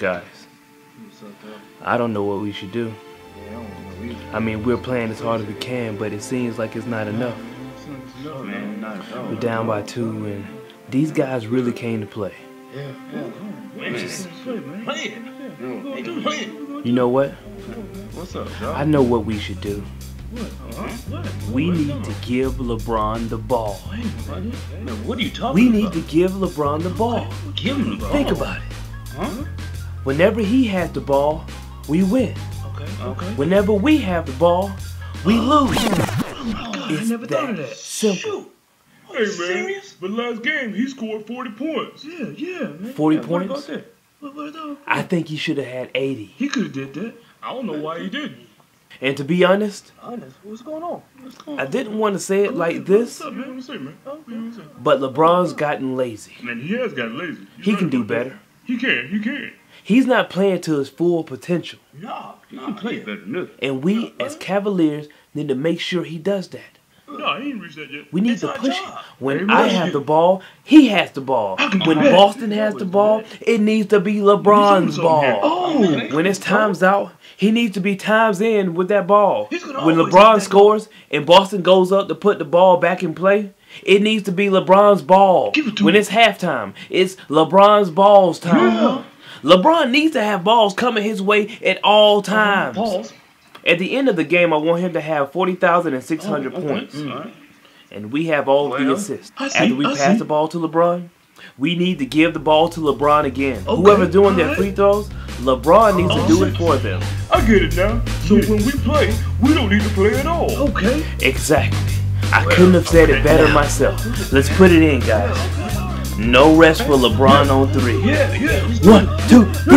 Guys, I don't know what we should do. I mean, we're playing as hard as we can, but it seems like it's not enough. We're down by 2, and these guys really came to play. You know what? I know what we should do. We need to give LeBron the ball. What are you talking about? We need to give LeBron the ball. Give him the ball. Think about it. Huh? Whenever he has the ball, we win. Okay. Whenever we have the ball, we lose. Oh my God, I never thought of that. Simple. Shoot. Hey, man, serious? But last game, he scored 40 points. Yeah, man. 40 points? What about that? What? I think he should have had 80. He could have did that. I don't know why he didn't. And to be honest, what's going on? I didn't want to say it like this, but LeBron's gotten lazy. Man, he has gotten lazy. He can do better. He can. He's not playing to his full potential. No, he can play better than this. And we, as Cavaliers, need to make sure he does that. No, he ain't reached that yet. We need to push it. When I have the ball, he has the ball. When Boston has the ball, it needs to be LeBron's ball. Oh, when it's time's out, he needs to be times in with that ball. When LeBron scores and Boston goes up to put the ball back in play, it needs to be LeBron's ball. When it's halftime, it's LeBron's balls time. LeBron needs to have balls coming his way at all times. At the end of the game, I want him to have 40,600 points. Right. And we have all the assists. After we pass the ball to LeBron, we need to give the ball to LeBron again. Okay. Whoever's doing their free throws, LeBron needs to do it for them. I get it now. So when we play, we don't need to play at all. Okay. Exactly. I couldn't have said it better myself. Let's put it in, guys. No rest for LeBron on 3. 1, 2, 3.